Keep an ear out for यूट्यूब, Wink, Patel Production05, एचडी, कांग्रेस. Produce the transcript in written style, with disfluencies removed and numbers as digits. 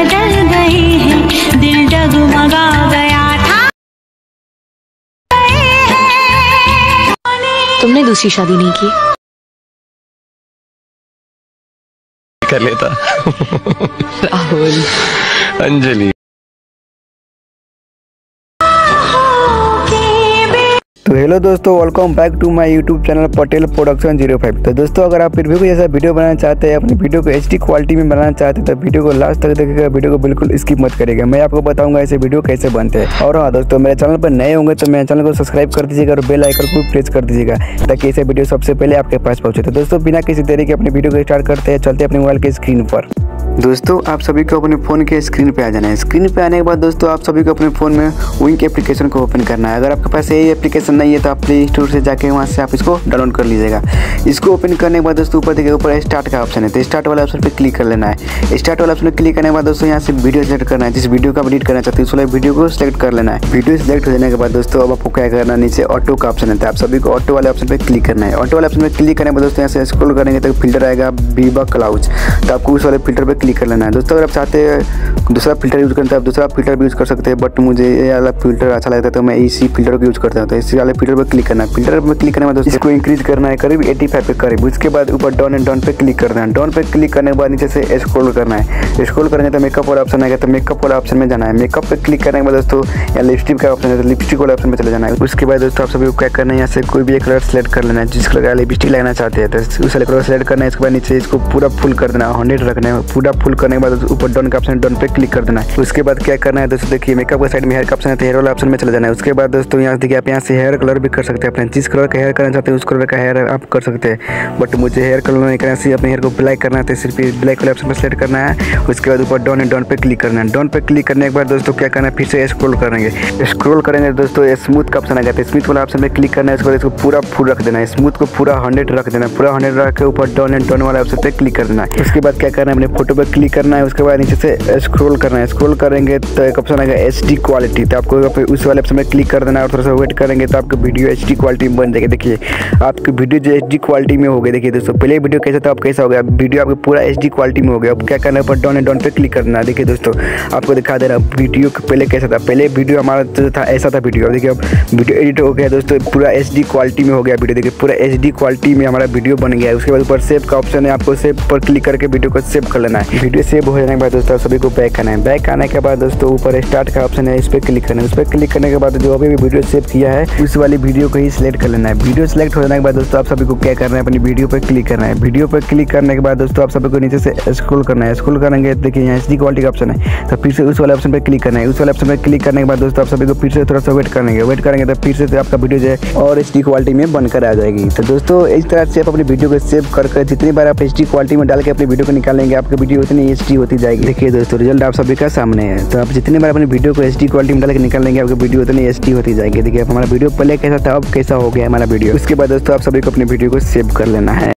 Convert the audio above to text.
बदल गए हैं, दिल डगमगा गया था। तुमने दूसरी शादी नहीं की? कर लेता। राहुल, अंजलि। तो हेलो दोस्तों, welcome back to my यूट्यूब channel Patel production 05। तो दोस्तों, अगर आप फिर भी कोई ऐसा वीडियो बनाना चाहते हैं, अपनी वीडियो को एचडी क्वालिटी में बनाना चाहते हैं, तो वीडियो को लास्ट तक देखिएगा। वीडियो को बिल्कुल स्किप मत करिएगा। मैं आपको बताऊंगा ऐसे वीडियो कैसे बनते हैं। और हाँ दोस्तों, मेरे चैनल पर नए होंगे तो मेरे चैनल को सब्सक्राइब कर दीजिएगा और बेल आइकन को प्रेस कर दीजिएगा, ताकि ऐसे वीडियो सबसे पहले आपके पास पहुँचे। तो दोस्तों, बिना किसी देरी के अपनी वीडियो को स्टार्ट करते हैं। चलते अपने मोबाइल के स्क्रीन पर। दोस्तों, आप सभी को अपने फ़ोन के स्क्रीन पे आ जाना है। स्क्रीन पे आने के बाद दोस्तों, आप सभी को अपने फ़ोन में विंक एप्लीकेशन को ओपन करना है। अगर आपके पास ये एप्लीकेशन नहीं है तो आप प्ले स्टोर से जाके वहाँ से आप इसको डाउनलोड कर लीजिएगा। इसको ओपन करने के बाद दोस्तों, ऊपर देखिए, ऊपर स्टार्ट का ऑप्शन है, तो स्टार्ट वाला ऑप्शन पर क्लिक कर लेना है। स्टार्ट वाला ऑप्शन पर क्लिक करने के बाद दोस्तों, यहाँ से वीडियो सेलेक्ट करना है। जिस वीडियो का आप एडिट करना चाहते हो उस वाले वीडियो को सेलेक्ट कर लेना है। वीडियो सेलेक्ट हो जाने के बाद दोस्तों, अब आपको क्या करना है, नीचे ऑटो का ऑप्शन है, तो आप सभी को ऑटो वाले ऑप्शन पर क्लिक करना है। ऑटो वाले ऑप्शन पर क्लिक करने के बाद दोस्तों, यहाँ से स्क्रॉल करेंगे तो फिल्टर आएगा बीबा क्लाउज, तो आपको उस वाले फिल्टर पर क्लिक कर लेना है। दोस्तों, अगर आप चाहते हैं दूसरा फिल्टर यूज़ करना, तो आप दूसरा फिल्टर भी यूज़ कर सकते हैं, बट मुझे ये वाला फिल्टर अच्छा लगता है तो मैं इसी फिल्टर को यूज़ करता हूँ। तो इसी वाले फिल्टर पर क्लिक करना है। फिल्टर पर क्लिक करने के बाद इसको इंक्रीज़ करना है करीब 85 पे करीब। उसके बाद ऊपर डॉन एंड डॉन पर क्लिक करना है। डॉन पर क्लिक करने के बाद नीचे से स्क्रॉल करना है। स्क्रॉल करेंगे तो मेकअप वाला ऑप्शन आएगा, तो मेकअप वाला ऑप्शन में जाना है। मेकअप पर क्लिक करने के बाद दोस्तों, या लिपस्टिक का ऑप्शन है, तो लिपस्टिक वाला ऑप्शन में चले जाना है। उसके बाद दोस्तों, आप सभी को क्या करना है, यहाँ से कोई भी एक कलर सेलेक्ट कर लेना है। जिस कलर का लिपस्टिक लगाना चाहते हैं तो उस वाले कलर सेलेक्ट करना है। इसके बाद नीचे इसको पूरा फुल कर देना, 100 रखना है। पूरा फुल करने के बाद ऊपर डन का ऑप्शन, डन पे क्लिक कर देना है। उसके बाद क्या करना है दोस्तों, देखिए मेकअप के साइड में हेयर का ऑप्शन है, तो हेयर वाला ऑप्शन में चले जाना है। उसके बाद दोस्तों, यहाँ देखिए, आप यहाँ से हेयर कलर भी कर सकते हैं। अपने जिस कलर का हेयर करना चाहते हैं उस कलर का हेयर आप कर सकते हैं, बट मुझे हेयर कलर नहीं करना है, अपने हेयर को ब्लैक करना है, तो सिर्फ ब्लैक वाले ऑप्शन पर सेलेक्ट करना है। उसके बाद ऊपर डन एंड डन पे क्लिक करना है। डन पे क्लिक करने के बाद दोस्तों, क्या करना है, फिर से स्क्रॉल करेंगे। स्क्रॉल करेंगे दोस्तों, स्मूथ का ऑप्शन आ जाता है, स्मूथ वाला ऑप्शन में क्लिक करना है। उसके बाद इसको पूरा फुल रख देना है, स्मूथ को पूरा 100 रख देना है। पूरा 100 रख के ऊपर डन एंड डन वाला ऑप्शन पर क्लिक कर देना है। उसके बाद क्या करना है, अपने फोटो पर क्लिक करना है। उसके बाद नीचे से स्क्रॉल करना है। स्क्रॉल करेंगे तो एक ऑप्शन आएगा एचडी क्वालिटी, तो आपको उस वाले ऑप्शन में क्लिक कर देना है। और थोड़ा सा वेट करेंगे तो आपकी वीडियो एचडी क्वालिटी में बन जाएगी। देखिए, आपकी वीडियो जो एचडी क्वालिटी में हो गई। देखिए दोस्तों, पहले वीडियो कैसा था, आप कैसा हो गया, वीडियो आपकी पूरा एचडी क्वालिटी में हो गया। अब क्या करना है, ऊपर डाउन एंड डाउन पर क्लिक करना है। देखिए दोस्तों, आपको दिखा दे रहा है वीडियो पहले कैसा था। पहले वीडियो हमारा जो था ऐसा था वीडियो। अब देखिए, अब वीडियो एडिट हो गया दोस्तों, पूरा एचडी क्वालिटी में हो गया वीडियो। देखिए, पूरा एचडी क्वालिटी में हमारा वीडियो बन गया है। उसके बाद ऊपर सेव का ऑप्शन है, आपको सेव पर क्लिक करके वीडियो को सेव कर लेना है। वीडियो सेव हो जाने के बाद दोस्तों, सभी को बैक आना है। बैक आने के बाद दोस्तों, ऊपर स्टार्ट का ऑप्शन है, इस पर क्लिक करना है। उस पर क्लिक करने के बाद जो अभी भी वीडियो सेव किया है उस वाली वीडियो को ही सिलेक्ट कर लेना है। वीडियो सेलेक्ट हो जाने के बाद दोस्तों, आप सभी को क्या करना है, अपनी वीडियो पर क्लिक करना है। वीडियो पर क्लिक करने के बाद दोस्तों, आप सभी को नीचे से स्क्रॉल करना है। स्क्रॉल करेंगे, देखिए यहाँ एचडी क्वालिटी का ऑप्शन है, तो फिर से उस वाले ऑप्शन पर क्लिक करना है। उस वाले ऑप्शन पर क्लिक करने के बाद दोस्तों, आप सभी को फिर से थोड़ा सा वेट करेंगे। वेट करेंगे तो फिर से आपका वीडियो जो है और एचडी क्वालिटी में बनकर आ जाएगी। तो दोस्तों, इस तरह से आप अपनी वीडियो को सेव करके जितनी बार आप एचडी क्वालिटी में डाल के अपनी वीडियो को निकालेंगे, आपकी वीडियो उतनी एचडी होती जाएगी। देखिए दोस्तों, रिजल्ट आप सभी का सामने है। तो आप जितनी बार अपनी वीडियो को एचडी क्वालिटी में डाल के निकाल लेंगे, आपकी वीडियो उतनी एचडी होती जाएगी। देखिए, आप हमारा वीडियो पहले कैसा था, अब कैसा हो गया हमारा वीडियो। उसके बाद दोस्तों, आप सभी को अपनी वीडियो को सेव कर लेना है।